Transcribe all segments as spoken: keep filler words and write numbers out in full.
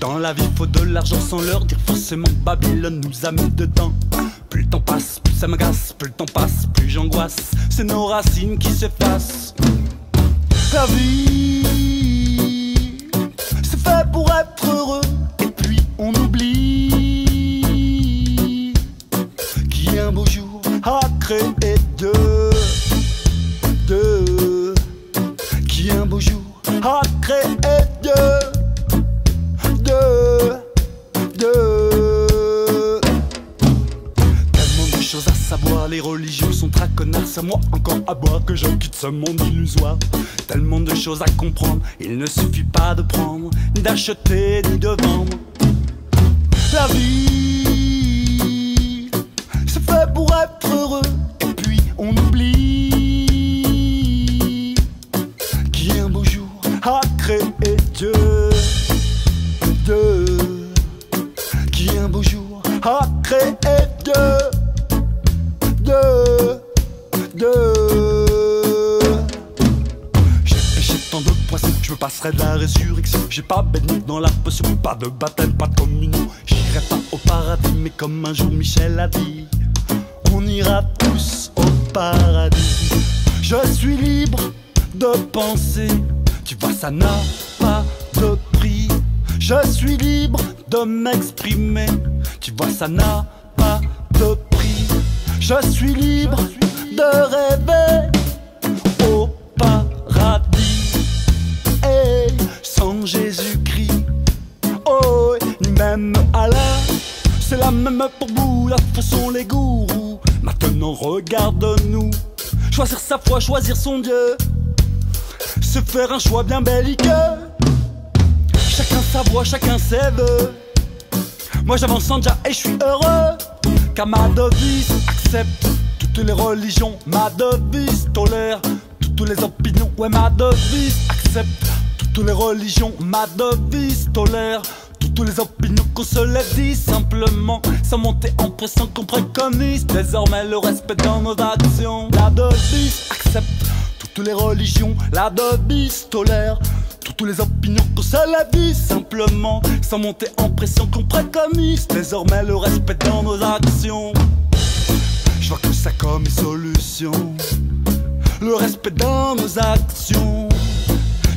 dans la vie faut de l'argent sans leur dire forcément. Babylone nous a mis dedans. Plus le temps passe, plus ça m'agace, plus le temps passe, plus j'angoisse. C'est nos racines qui s'effacent. La vie, c'est fait pour être heureux. Et puis on oublie qu'il y a un beau jour à créer deux. Deux. Qu'il y a un beau jour à créer deux. Chose à savoir, les religions sont très connasses. À moi encore à boire que je quitte ce monde illusoire. Tellement de choses à comprendre, il ne suffit pas de prendre, ni d'acheter, ni de vendre. La vie, c'est fait pour être heureux. Et puis on oublie qu'il y a un beau jour à créer Dieu. Dieu. Qu'il y a un beau jour à créer Dieu. Deux, deux. J'ai péché tant de poissons, je me passerai de la résurrection. J'ai pas béni dans la potion, pas de baptême, pas de communion. J'irai pas au paradis, mais comme un jour Michel a dit, on ira tous au paradis. Je suis libre de penser, tu vois ça n'a pas de prix. Je suis libre de m'exprimer, tu vois ça n'a pas de prix. Je suis libre de rêver au paradis. Et sans Jésus-Christ, oh, ni même Allah. C'est la même pour vous, la façon les gourous. Maintenant regarde-nous. Choisir sa foi, choisir son Dieu, se faire un choix bien belliqueux. Chacun sa voix, chacun ses vœux. Moi j'avance en Jah et je suis heureux. Car ma devise accepte toutes les religions, ma devise tolère toutes les opinions. Ouais, ma devise accepte toutes les religions, ma devise tolère toutes les opinions. Qu'on se les dit simplement, sans monter en pression, qu'on préconise désormais le respect dans nos actions. La devise accepte toutes les religions, la devise tolère toutes les opinions. Qu'on se les dit simplement, sans monter en pression, qu'on préconise désormais le respect dans nos actions. Je vois que ça comme une solution, le respect dans nos actions.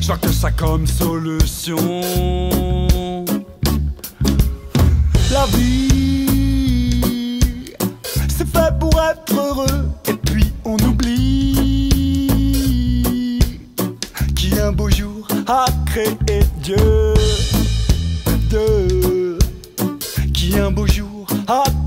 Je vois que ça comme une solution. La vie, c'est fait pour être heureux. Et puis on oublie qu'il y a un beau jour à créer Dieu, Dieu, qui un beau jour a créé.